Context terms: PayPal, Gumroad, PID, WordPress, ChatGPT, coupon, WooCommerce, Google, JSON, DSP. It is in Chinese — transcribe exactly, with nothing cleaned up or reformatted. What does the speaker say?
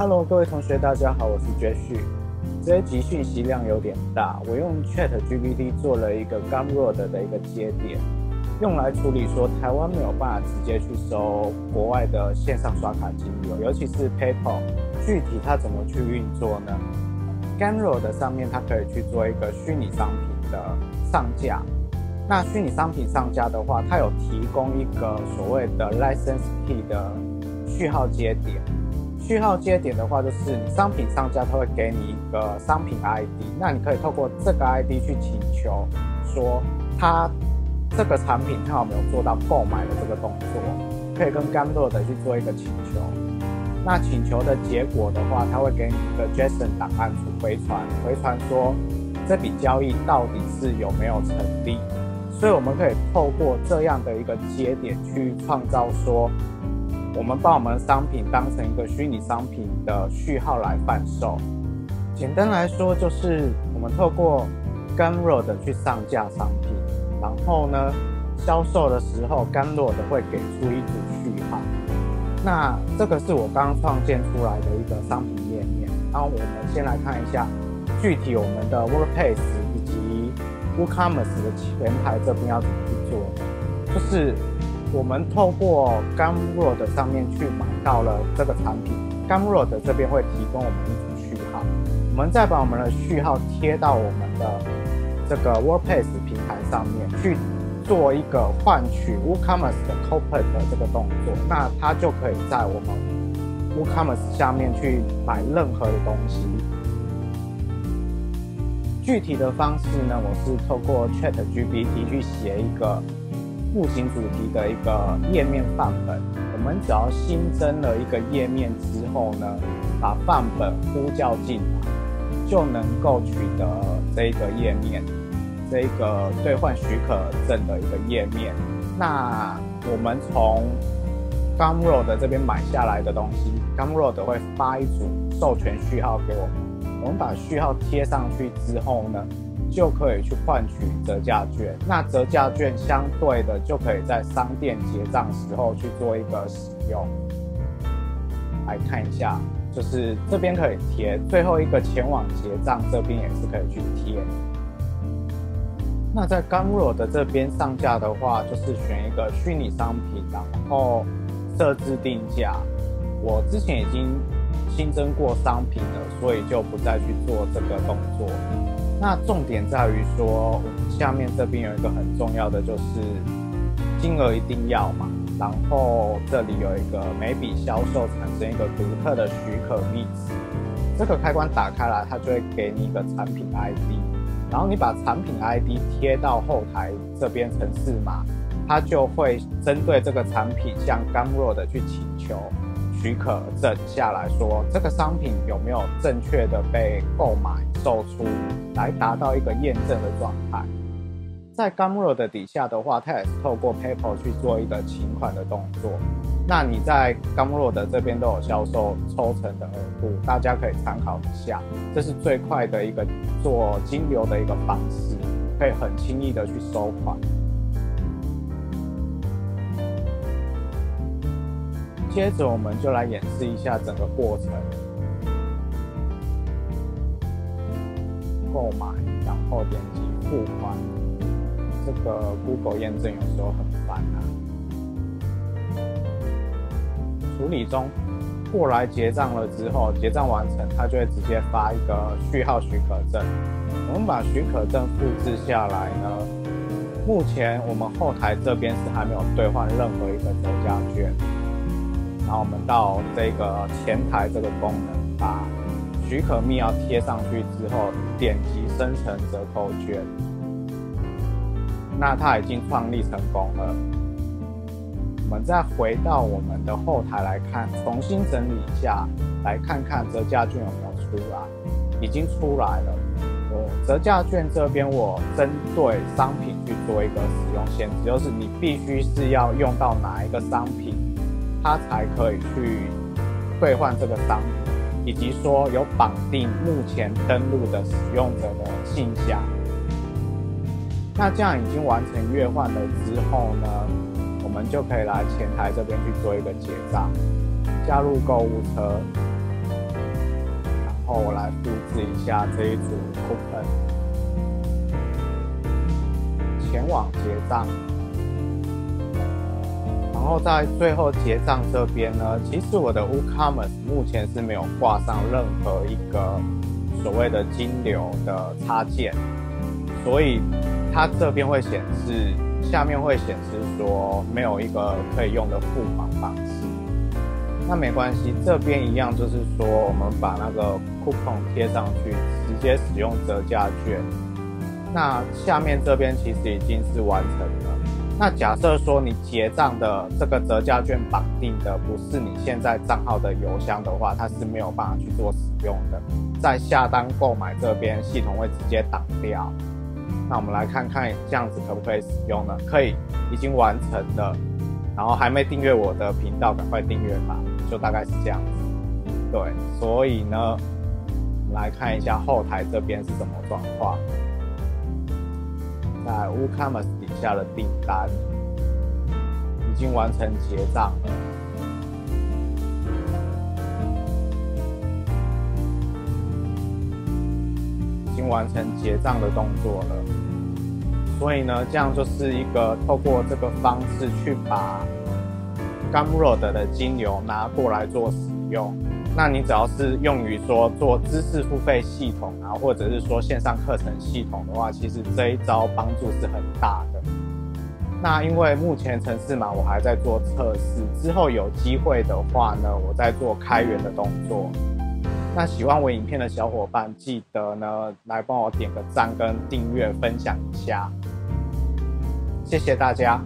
Hello， 各位同学，大家好，我是杰旭。这一集讯息量有点大，我用 ChatGPT 做了一个 Gumroad 的一个节点，用来处理说台湾没有办法直接去收国外的线上刷卡金额，尤其是 PayPal， 具体它怎么去运作呢 ？Gumroad 上面它可以去做一个虚拟商品的上架。那虚拟商品上架的话，它有提供一个所谓的 license key 的序号节点。序号节点的话，就是你商品上架，它会给你一个商品 I D， 那你可以透过这个 I D 去请求，说它这个产品它有没有做到购买的这个动作，可以跟 Gumroad 去做一个请求。那请求的结果的话，它会给你一个 JSON 档案去回传，回传说这笔交易到底是有没有成立。所以我们可以透过这样的一个节点去创造说。我们把我们的商品当成一个虚拟商品的序号来贩售。简单来说，就是我们透过 Gumroad 去上架商品，然后呢，销售的时候 Gumroad 会给出一组序号。那这个是我刚创建出来的一个商品页面。那我们先来看一下具体我们的 WordPress 以及 WooCommerce 的前台这边要怎么去做，就是。我们透过 Gumroad 上面去买到了这个产品 ，Gumroad 这边会提供我们一组序号，我们再把我们的序号贴到我们的这个 WordPress 平台上面去做一个换取 WooCommerce 的 Coupon 的这个动作，那它就可以在我们 WooCommerce 下面去买任何的东西。具体的方式呢，我是透过 ChatGPT 去写一个。步行主题的一个页面范本，我们只要新增了一个页面之后呢，把范本呼叫进来，就能够取得这个页面，这个兑换许可证的一个页面。那我们从 Gumroad 这边买下来的东西 ，Gumroad 会发一组授权序号给我们，我们把序号贴上去之后呢。就可以去换取折价券，那折价券相对的就可以在商店结账时候去做一个使用。来看一下，就是这边可以贴，最后一个前往结账这边也是可以去贴。那在 Gumroad 这边上架的话，就是选一个虚拟商品，然后设置定价。我之前已经新增过商品了，所以就不再去做这个动作。那重点在于说，下面这边有一个很重要的，就是金额一定要嘛。然后这里有一个每笔销售产生一个独特的许可密匙，这个开关打开来，它就会给你一个产品 I D， 然后你把产品 I D 贴到后台这边程式码，它就会针对这个产品向 Gumroad 去请求许可证下来说，这个商品有没有正确的被购买售出。来达到一个验证的状态。在 Gumroad 的底下的话，它也是透过 PayPal 去做一个请款的动作。那你在 Gumroad 这边都有销售抽成的额度，大家可以参考一下。这是最快的一个做金流的一个方式，可以很轻易的去收款。接着我们就来演示一下整个过程。购买，然后点击付款。这个 Google 验证有时候很烦啊。处理中，过来结账了之后，结账完成，它就会直接发一个序号许可证。我们把许可证复制下来呢，目前我们后台这边是还没有兑换任何一个折价券。然后我们到这个前台这个功能吧。许可密钥贴上去之后，点击生成折扣券，那它已经创立成功了。我们再回到我们的后台来看，重新整理一下，来看看折价券有没有出来，已经出来了。我折价券这边我针对商品去做一个使用限制，就是你必须是要用到哪一个商品，它才可以去兑换这个商品。以及说有绑定目前登录的使用者的信箱。那这样已经完成月换了之后呢，我们就可以来前台这边去做一个结账，加入购物车，后我来复制一下这一组 coupon， 前往结账，然后在最后结账这边呢，其实我的 WooCommerce 目前是没有挂上任何一个所谓的金流的插件，所以它这边会显示，下面会显示说没有一个可以用的付款方式。 那没关系，这边一样就是说，我们把那个 coupon 贴上去，直接使用折价券。那下面这边其实已经是完成了。那假设说你结账的这个折价券绑定的不是你现在账号的邮箱的话，它是没有办法去做使用的。在下单购买这边，系统会直接挡掉。那我们来看看这样子可不可以使用呢？可以，已经完成了。然后还没订阅我的频道，赶快订阅吧。 就大概是这样子，对，所以呢，我们来看一下后台这边是什么状况。在 WooCommerce 底下的订单已经完成结账了，已经完成结账的动作了。所以呢，这样就是一个透过这个方式去把 Gumroad 的金流拿过来做使用，那你只要是用于说做知识付费系统啊，或者是说线上课程系统的话，其实这一招帮助是很大的。那因为目前程式码我还在做测试，之后有机会的话呢，我再做开源的动作。那喜欢我影片的小伙伴，记得呢来帮我点个赞跟订阅分享一下，谢谢大家。